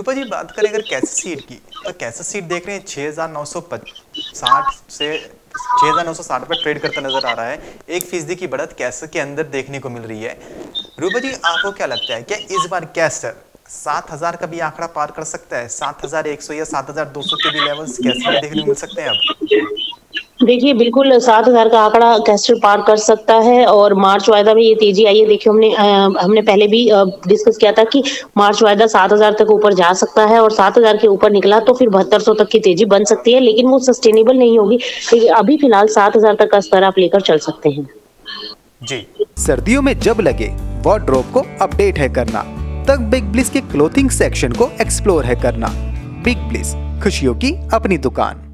रूपा जी, बात करें अगर कैश सीट की तो कैश सीट देख रहे हैं 6,960 से 6,960 पर ट्रेड करता नजर आ रहा है। 1% की बढ़त कैश के अंदर देखने को मिल रही है। रूपा जी, आपको क्या लगता है, क्या इस बार कैश 7,000 का भी आंकड़ा पार कर सकता है? 7,100 या 7,200 के भी लेवल्स कैश में देखने को मिल सकते हैं? अब देखिए, बिल्कुल 7,000 का आंकड़ा कैस्टर पार कर सकता है और मार्च वायदा में ये तेजी आई है। देखिए, हमने पहले भी डिस्कस किया था कि मार्च वायदा 7,000 तक ऊपर जा सकता है और 7,000 के ऊपर निकला तो फिर 7200 तक की तेजी बन सकती है, लेकिन वो सस्टेनेबल नहीं होगी। अभी फिलहाल 7,000 तक का स्तर आप लेकर चल सकते हैं जी। सर्दियों में जब लगे वार्डरोब को अपडेट है करना, तब बिग ब्लिस के क्लोथिंग सेक्शन को एक्सप्लोर है करना। बिग ब्लिस, खुशियों की अपनी दुकान।